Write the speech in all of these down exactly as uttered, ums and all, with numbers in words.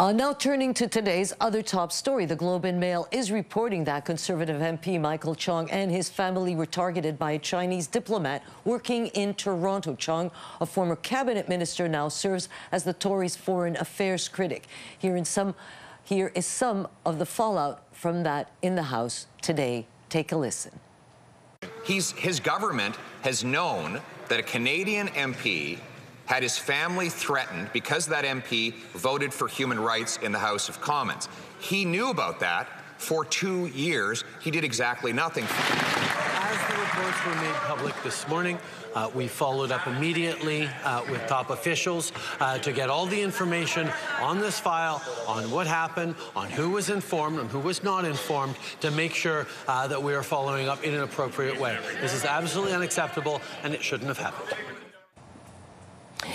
Uh, now turning to today's other top story, the Globe and Mail is reporting that Conservative M P Michael Chong and his family were targeted by a Chinese diplomat working in Toronto. Chong, a former cabinet minister, now serves as the Tories' foreign affairs critic. Here, in some, here is some of the fallout from that in the House today. Take a listen. He's, his government has known that a Canadian M P had his family threatened because that M P voted for human rights in the House of Commons. He knew about that. For two years, he did exactly nothing. As the reports were made public this morning, uh, we followed up immediately uh, with top officials uh, to get all the information on this file, on what happened, on who was informed and who was not informed, to make sure uh, that we are following up in an appropriate way. This is absolutely unacceptable, and it shouldn't have happened.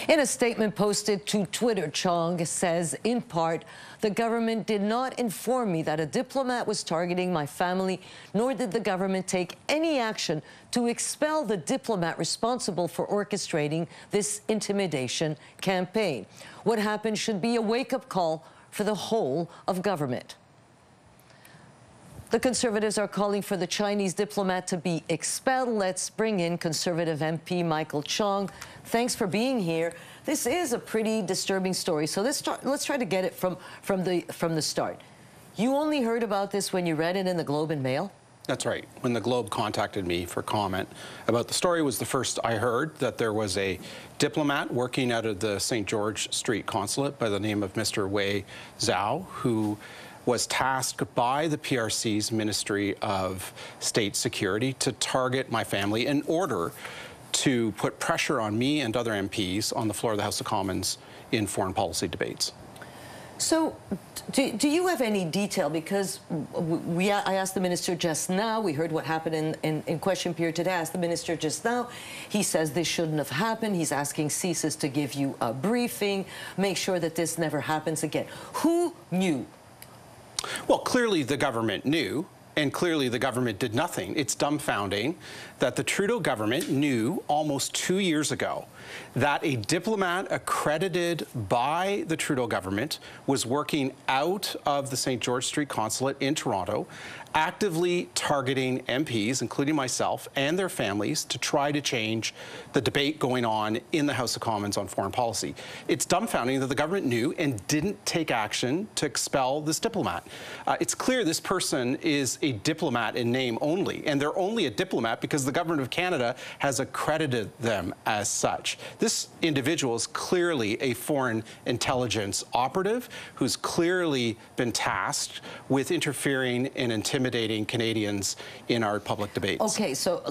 In a statement posted to Twitter, Chong says, in part, the government did not inform me that a diplomat was targeting my family, nor did the government take any action to expel the diplomat responsible for orchestrating this intimidation campaign. What happened should be a wake-up call for the whole of government. The Conservatives are calling for the Chinese diplomat to be expelled. Let's bring in Conservative M P Michael Chong. Thanks for being here. This is a pretty disturbing story, so let's start, let's try to get it from from the from the start. You only heard about this when you read it in the Globe and Mail? That's right. When the Globe contacted me for comment about the story, was the first I heard that there was a diplomat working out of the Saint George Street consulate by the name of Mister Wei Zhao, who was tasked by the P R C's Ministry of State Security to target my family in order to put pressure on me and other M Ps on the floor of the House of Commons in foreign policy debates. So, do, do you have any detail? Because we, I asked the minister just now, we heard what happened in, in, in question period today. I asked the minister just now, he says this shouldn't have happened. He's asking C S I S to give you a briefing, make sure that this never happens again. Who knew? Well, clearly the government knew, and clearly the government did nothing. It's dumbfounding that the Trudeau government knew almost two years ago that a diplomat accredited by the Trudeau government was working out of the Saint George Street consulate in Toronto, actively targeting M Ps, including myself, and their families to try to change the debate going on in the House of Commons on foreign policy. It's dumbfounding that the government knew and didn't take action to expel this diplomat. Uh, it's clear this person is a diplomat in name only, and they're only a diplomat because the government of Canada has accredited them as such. This individual is clearly a foreign intelligence operative who's clearly been tasked with interfering and intimidating Intimidating Canadians in our public debates. Okay, so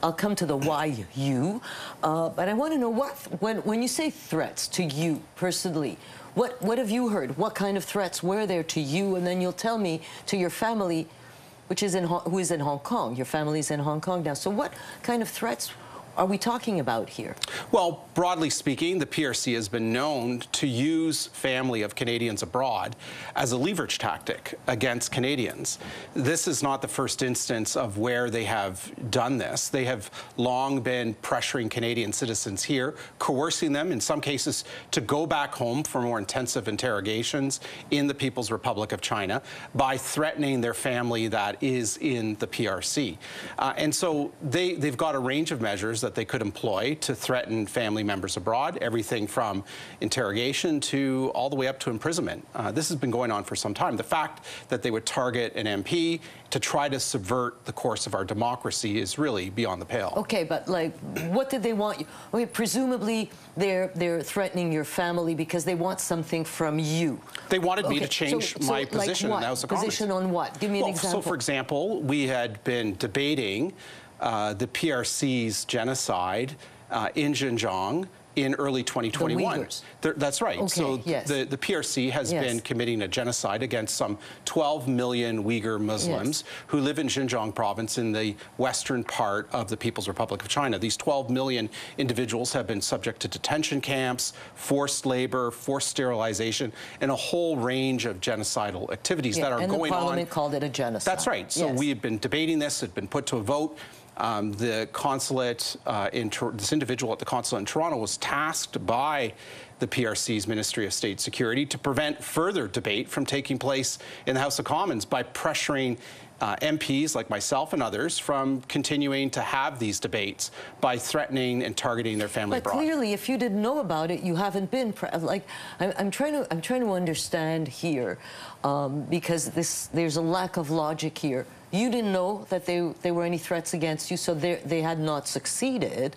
I'll come to the why you, uh, but I want to know what when when you say threats to you personally, what what have you heard? What kind of threats were there to you? And then you'll tell me to your family, which is in who is in Hong Kong. Your family's in Hong Kong now. So what kind of threats are we talking about here? Well, broadly speaking, the P R C has been known to use family of Canadians abroad as a leverage tactic against Canadians. This is not the first instance of where they have done this. They have long been pressuring Canadian citizens here, coercing them, in some cases, to go back home for more intensive interrogations in the People's Republic of China by threatening their family that is in the P R C. Uh, and so they, they've got a range of measures that they could employ to threaten family members abroad, everything from interrogation to all the way up to imprisonment. Uh, this has been going on for some time. The fact that they would target an M P to try to subvert the course of our democracy is really beyond the pale. Okay, but like, what did they want? I mean, presumably they're they're threatening your family because they want something from you. They wanted okay. me to change so, my so position, like and that was a position comment. on what? Give me well, an example. So, for example, we had been debating Uh, the P R C's genocide uh, in Xinjiang in early twenty twenty-one. The That's right. Okay, so yes. the, the P R C has yes. been committing a genocide against some twelve million Uyghur Muslims yes. who live in Xinjiang province in the western part of the People's Republic of China. These twelve million individuals have been subject to detention camps, forced labor, forced sterilization, and a whole range of genocidal activities yeah, that are going on. And the Parliament called it a genocide. That's right. So yes. we have been debating this. It's been put to a vote. Um, the consulate, uh, in this individual at the consulate in Toronto was tasked by the P R C's Ministry of State Security to prevent further debate from taking place in the House of Commons by pressuring Uh, M Ps like myself and others from continuing to have these debates by threatening and targeting their family abroad. But clearly, if you didn't know about it, you haven't been pre like I'm, I'm trying to I'm trying to understand here um, because this there's a lack of logic here. You didn't know that they there were any threats against you, so they they had not succeeded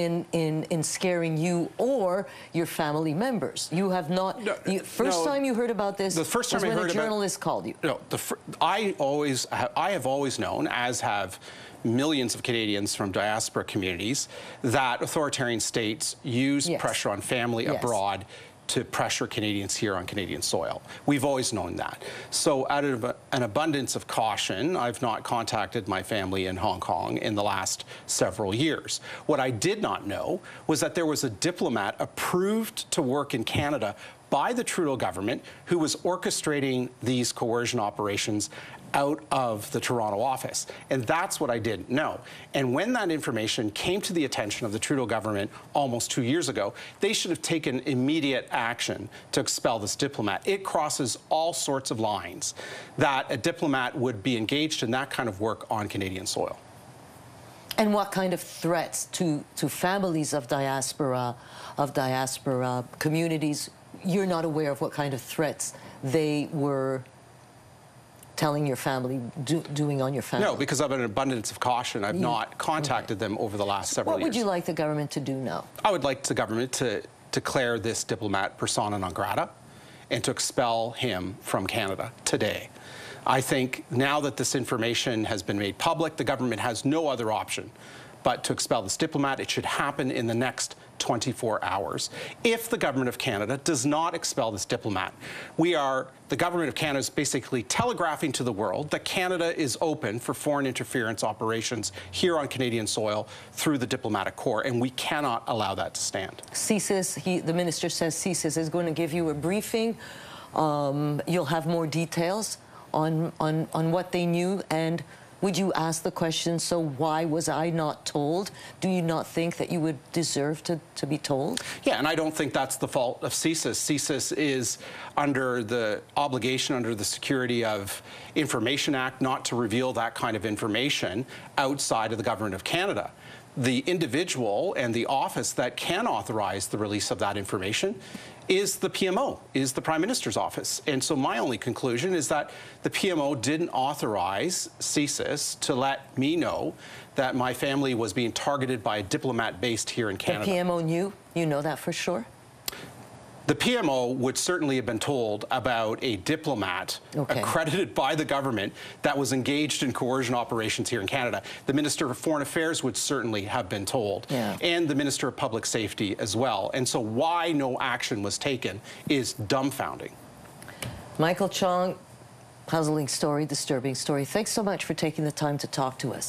in in in scaring you or your family members. You have not. No, you, first no, time you heard about this. The first time I heard about it was when a journalist called you. No, the fr I always. I have always known, as have millions of Canadians from diaspora communities, that authoritarian states use yes. pressure on family yes. abroad to pressure Canadians here on Canadian soil. We've always known that. So out of an abundance of caution, I've not contacted my family in Hong Kong in the last several years. What I did not know was that there was a diplomat approved to work in Canada by the Trudeau government who was orchestrating these coercion operations out of the Toronto office. And that's what I didn't know. And when that information came to the attention of the Trudeau government almost two years ago, they should have taken immediate action to expel this diplomat. It crosses all sorts of lines that a diplomat would be engaged in that kind of work on Canadian soil. And what kind of threats to, to families of diaspora, of diaspora communities? You're not aware of what kind of threats they were telling your family, do, doing on your family? No, because of an abundance of caution, I've you, not contacted okay. them over the last several years. What would years. you like the government to do now? I would like the government to declare this diplomat persona non grata and to expel him from Canada today. I think now that this information has been made public, the government has no other option but to expel this diplomat. It should happen in the next twenty-four hours. If the government of Canada does not expel this diplomat, we are, the government of Canada is basically telegraphing to the world that Canada is open for foreign interference operations here on Canadian soil through the diplomatic corps, and we cannot allow that to stand. C S I S, he, the minister says C S I S is going to give you a briefing. Um, you'll have more details on, on, on what they knew, and would you ask the question, so why was I not told? Do you not think that you would deserve to, to be told? Yeah, and I don't think that's the fault of C S I S. C S I S is under the obligation under the Security of Information Act not to reveal that kind of information outside of the government of Canada. The individual and the office that can authorize the release of that information is the P M O, is the Prime Minister's office. And so my only conclusion is that the P M O didn't authorize C S I S to let me know that my family was being targeted by a diplomat based here in Canada. The P M O knew? You know that for sure? The P M O would certainly have been told about a diplomat okay. accredited by the government that was engaged in coercion operations here in Canada. The Minister of Foreign Affairs would certainly have been told, yeah. and the Minister of Public Safety as well. And so why no action was taken is dumbfounding. Michael Chong, puzzling story, disturbing story. Thanks so much for taking the time to talk to us.